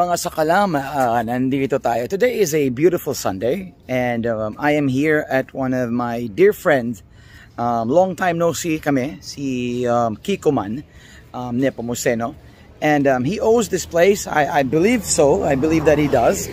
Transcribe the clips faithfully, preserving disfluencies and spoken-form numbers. mga sakalama, uh, nandito tayo. Today is a beautiful Sunday, and um, I am here at one of my dear friends. Um, long time no see kami, si um, Kiko man, um, Nepomuceno. And um, he owns this place, I, I believe so, I believe that he does.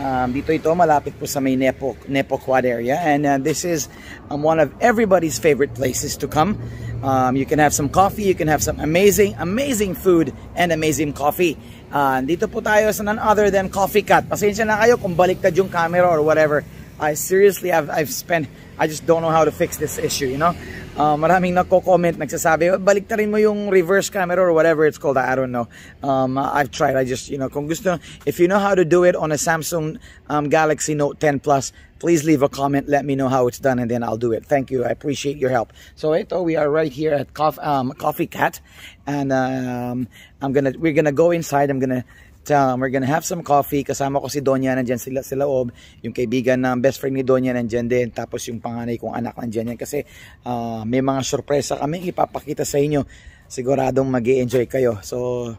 Um, dito ito, malapit po sa may Nepo, Nepo Quad area. And uh, this is um, one of everybody's favorite places to come. Um, you can have some coffee, you can have some amazing, amazing food and amazing coffee. Uh, dito po tayo sa none other than Coffee Cat. Pasensya na kayo kung baliktad yung camera or whatever. I seriously, I've, I've spent, I just don't know how to fix this issue, you know. Uh, maraming nagko-comment, nagsasabi, balikta rin mo yung reverse camera or whatever it's called, I don't know. Um, I've tried, I just, you know, kung gusto, if you know how to do it on a Samsung um, Galaxy Note ten Plus, please leave a comment, let me know how it's done, and then I'll do it. Thank you, I appreciate your help. So, ito, we are right here at Coffee, um, Coffee Cat, and um, I'm gonna, we're gonna go inside, I'm gonna, Um, we're gonna have some coffee. Kasama ko si Donya, nandiyan sila, sila Ob, yung kaibigan ng best friend ni Donya nandiyan din, tapos yung panganay kong anak nandiyan yan kasi uh, may mga sorpresa kami ipapakita sa inyo, siguradong mag-i-enjoy kayo. So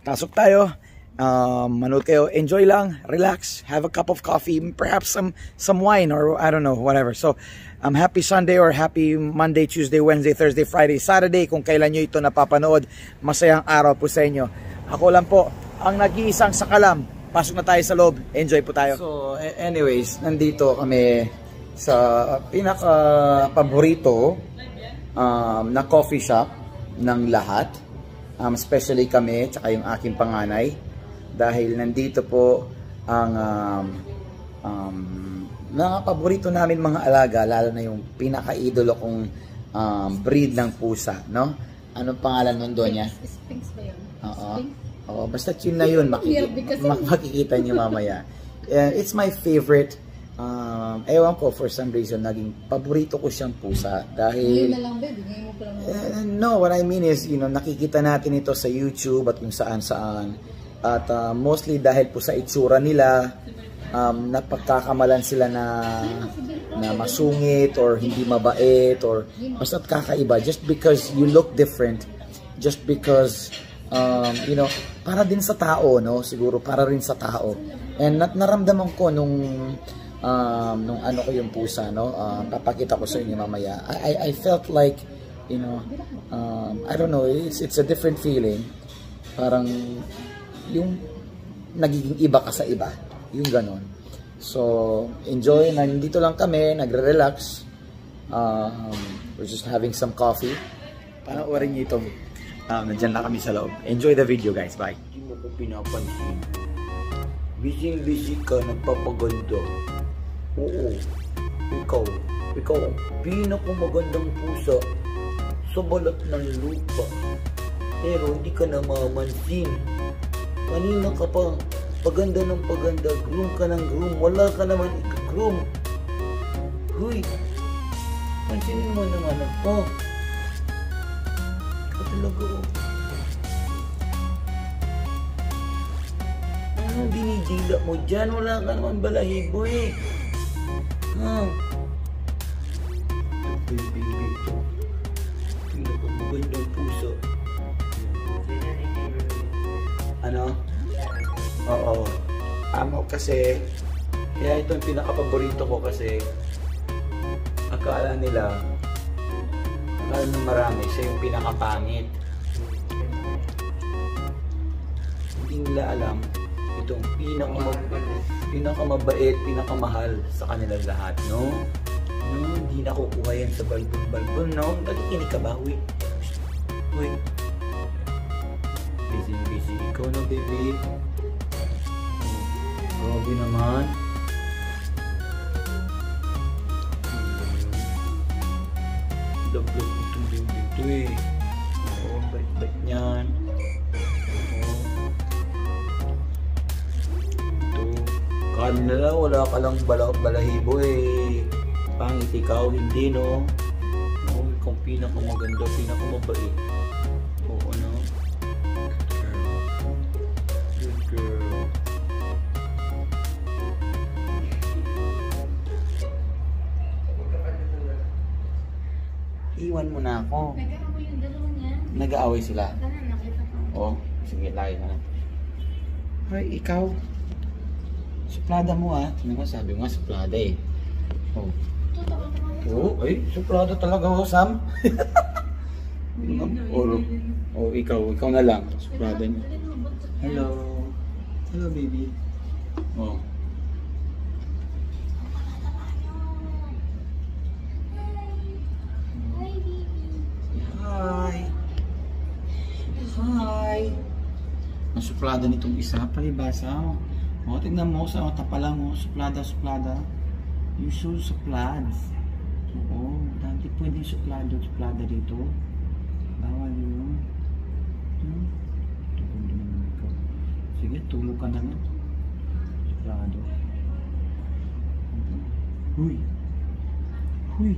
pasok tayo, um, manood kayo, enjoy lang, relax, have a cup of coffee, perhaps some some wine or I don't know, whatever. So um, happy Sunday or happy Monday, Tuesday, Wednesday, Thursday, Friday, Saturday kung kailan nyo ito napapanood. Masayang araw po sa inyo. Ako lang po ang nag-iisang sakalam. Pasok na tayo sa loob. Enjoy po tayo. So, anyways, nandito kami sa pinaka-paborito um, na coffee shop ng lahat. Um, especially kami, tsaka yung aking panganay. Dahil nandito po ang um, um, mga paborito namin mga alaga, lalo na yung pinaka-idolo kong um, breed ng pusa, no? Anong pangalan nun doon niya? Sphinx ba yun? Oo. Sphinx? Oh, basta yun na yun, makikita nyo mamaya. Uh, it's my favorite. Um, ewan ko, for some reason, naging paborito ko siyang pusa. Dahil, uh, no, what I mean is, you know, nakikita natin ito sa YouTube at kung saan-saan. At uh, mostly dahil po sa itsura nila, um, napagkakamalan sila na, na masungit or hindi mabait or basta't kakaiba. Just because you look different, just because... Um, you know, para din sa tao, no? Siguro para rin sa tao. And nat naramdaman ko nung um, nung ano ko yung pusa, no? Uh, papakita ko sa inyo mamaya. I I felt like, you know, um, I don't know, it's it's a different feeling. Parang yung nagiging iba ka sa iba, yung ganon. So, enjoy, nandito lang kami, nagre-relax. Um, we're just having some coffee. Panoorin niyo ito. Um, nandiyan na kami sa loob. Enjoy the video, guys. Bye. Hindi mo ko pinapansin. Busy-busy ka, nagpapaganda. Oo. Ikaw. Ikaw ang pinakamagandang pusa sa balat ng lupa. Pero hindi ka namamansin. Kanina ka pa. Paganda ng paganda. Groom ka ng groom. Wala ka naman ikagroom. Huy. Pansinin mo naman ako. Talaga. Anong dinidila mo dyan? Wala ka naman balahibo eh. Ha? Baby, baby. Tingnan ko magandang puso. Ano? Oo. Amo kasi, kaya ito ang pinakapaborito ko kasi akala nila ano marami, siya yung pinakapangit. Hindi nila alam, itong pinakamab pinakamabait, pinakamahal sa kanilang lahat, no? No, hindi nakukuha yan sa balbon-balbon, no? Nakikinig ka ba, huy? Huy. Busy, busy. Ikaw na, baby. Robby naman. Love-love itong dito eh. Oo, bait-bait niyan. Oo. Ito. Kanila, wala ka lang balahibo eh. Pangit ikaw, hindi no? Oo, ikaw pinakamaganda, pinakamabait. Oo, ano? Good girl. Iwan mo na ako. Nag-aaway yung dalawa niya. Nag-aaway sila? Oo. Sige, laki na lang. Ay, ikaw. Suplada mo ah. Ano nga sabi mo nga, suplada eh. Oh. Oo, oh, ay, suplada talaga ho, Sam. O, oh, ikaw, ikaw na lang. Suplada niya. Hello. Hello, baby. Oh. Suplada nitong isa, palibasa o oh, tignan mo sa mata pala mo, suplada, suplada you should suplad oo, dati pwedeng suplado, suplada dito bawal yun hmm. Sige, tulog ka na lang suplado huy huy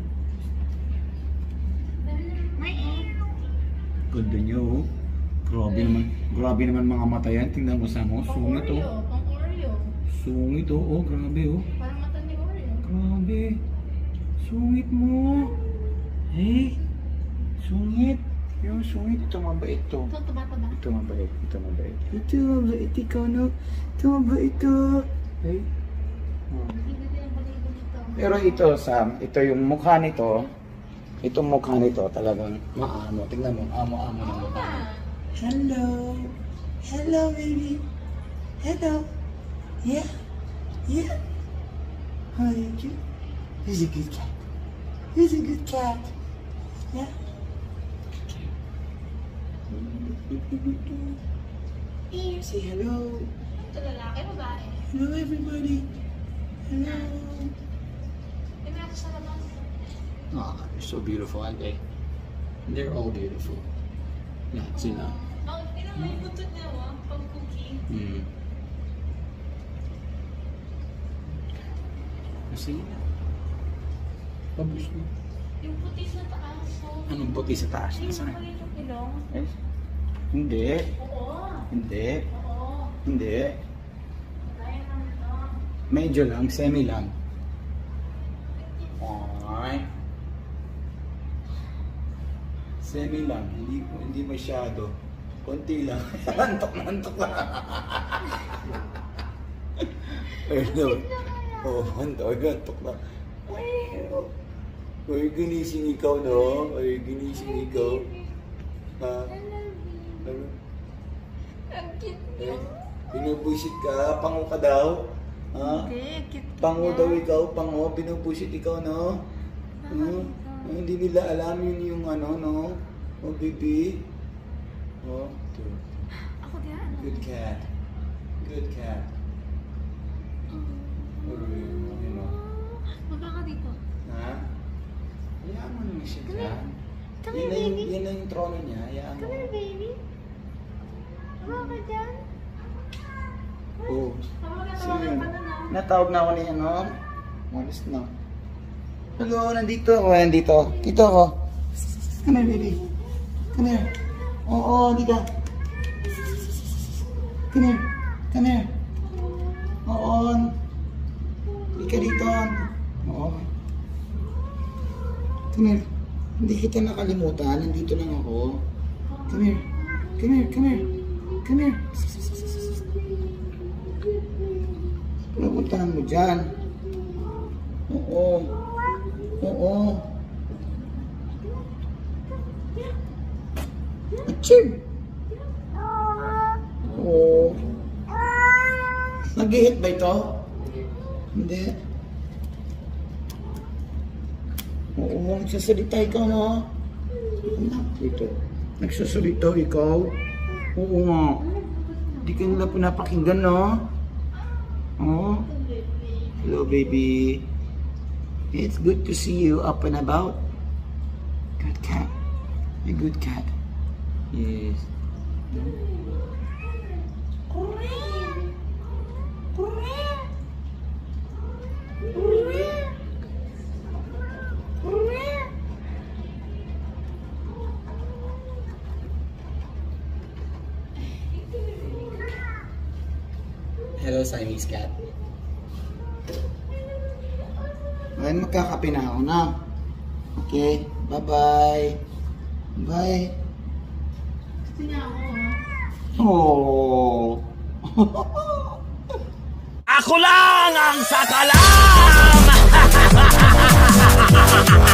ganda niya oh. Grabe naman, grabe naman mga mata yan. Tingnan mo sa mo, sungit oh. Pang Oreo. Sungit oh, oh, grabe oh. Parang mata ni Oreo. Grabe. Sungit mo. Eh, sungit. Yung sungit, ito mabait to. Ito, tumataba. Ito mabait, ito mabait. Ito mabait, ikaw no. Ito mabait to. Eh. Oh. Pero ito Sam, ito yung mukha nito. Itong mukha nito talagang maamo. Tingnan mo, amo-amo ng mukha. Hello, hello baby, hello, yeah, yeah, how are you? He's a good cat, he's a good cat, yeah. Say hello. Hello everybody, hello. Oh, they're so beautiful, aren't they? They're all beautiful. Yeah, sila. Ang pinamay butot niya ang pag-cooking. Hmm. Kasi yun. Pabos mo. Yung puti sa taas. Anong puti sa taas? Yung pala yung ilong? Eh? Hindi. Oo. Hindi. Oo. Hindi. Kaya lang lang. Medyo lang, semi lang. Alright. Semi lang, hindi, hindi masyado. Konti lang. Antok na antok lang. Hello. Oh, antok na antok lang. Ay, ginising ikaw, no? Ay, ginising ikaw. Ha? Ano? Ang cute niya. Binubusit ka? Pango ka daw? Ha? Hindi, cute. Pango daw ikaw? Pango? Binubusit ikaw, no? Ano? Oh, hindi nila alam yun yung ano, no? Oh, baby. Oh, good. Ako din. Good cat. Good cat. Oh, you know. Baba ka dito. Ha? Hayaan mo naman siya. Come here. Come here, baby. Yan na yung trono niya. Hayaan mo. Come here, baby. Baba ka dyan. Oh. Sige. Natawag na ako niya, no? Malis na. Hello, nandito ako, nandito. Dito ako. Come here, baby. Come here. Oo, dito. Come here. Come here. Oo. Dito dito. Oo. Come here. Hindi kita nakalimutan. Nandito lang ako. Come here. Come here. Come here. Come here. Pupuntahan mo dyan. Oo. Oo. Achim! Oo. Nag-i-hit ba ito? Hindi. Oo, nagsasalita ikaw, no? Ito. Nagsasalita ikaw? Oo nga. Hindi ka nila pinapakinggan, no? Oo. Hello, baby. It's good to see you up and about. Good cat. A good cat. Yes. Hello, Siamese cat. Ngayon magkakape na ako na. Okay, bye-bye. Bye. Gusto niya ako, ha? Oo. Ako lang ang sakalam!